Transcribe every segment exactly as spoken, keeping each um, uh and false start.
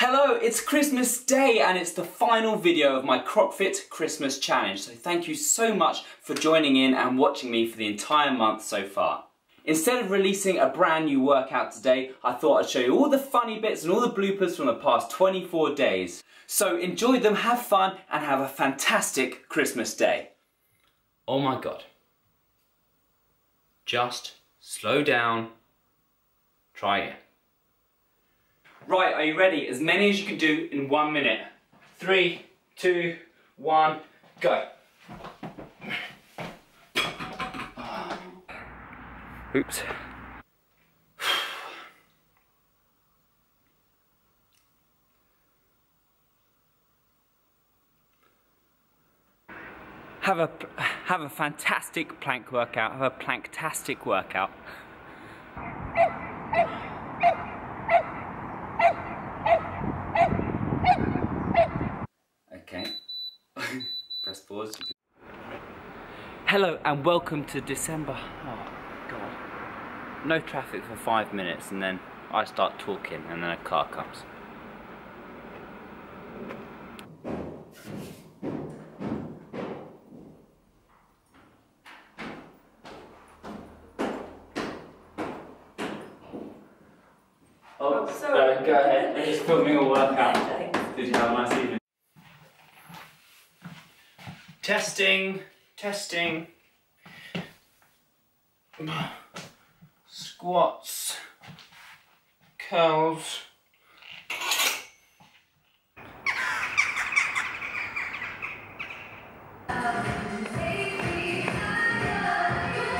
Hello, it's Christmas Day and it's the final video of my CrockFit Christmas Challenge, so thank you so much for joining in and watching me for the entire month so far. Instead of releasing a brand new workout today, I thought I'd show you all the funny bits and all the bloopers from the past twenty-four days. So enjoy them, have fun and have a fantastic Christmas Day. Oh my God. Just slow down, try again. Right, are you ready? As many as you can do in one minute. Three, two, one, go. Oops. Have a, have a fantastic plank workout, have a planktastic workout. Hello and welcome to December. Oh God. No traffic for five minutes and then I start talking and then a car comes. Oh, oh sorry. Uh, go ahead. We're just filming a workout. Did you have a nice evening? Testing. Testing. Squats. Curls.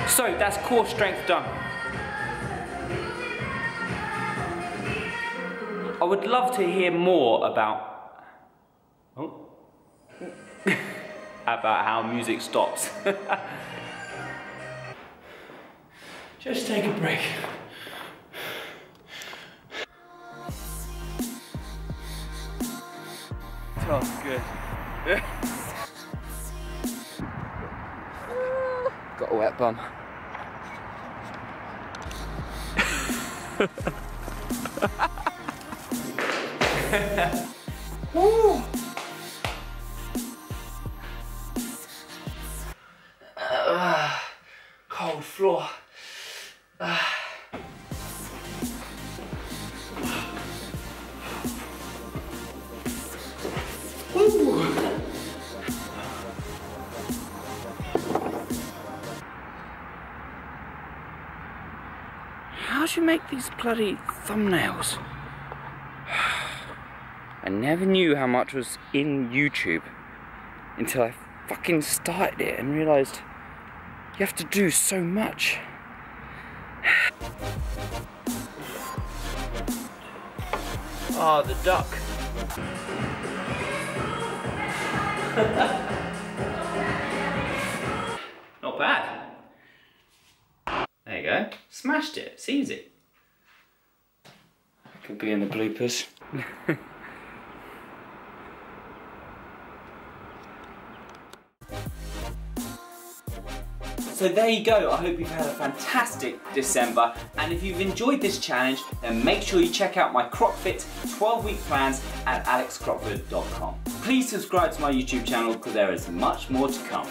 So that's core strength done. I would love to hear more about... Oh. about how music stops. Just take a break. Oh, good. Got a wet bum. Woo! Floor. Uh. Ooh. How do you make these bloody thumbnails? I never knew how much was in YouTube until I fucking started it and realised you have to do so much. Ah, oh, the duck. Not bad. There you go. Smashed it. It's easy. Could be in the bloopers. So there you go, I hope you've had a fantastic December, and if you've enjoyed this challenge, then make sure you check out my CrockFit twelve week plans at alex crockford dot com. Please subscribe to my YouTube channel because there is much more to come.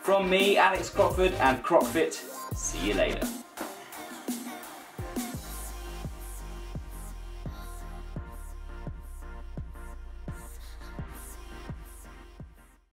From me, Alex Crockford and CrockFit, see you later.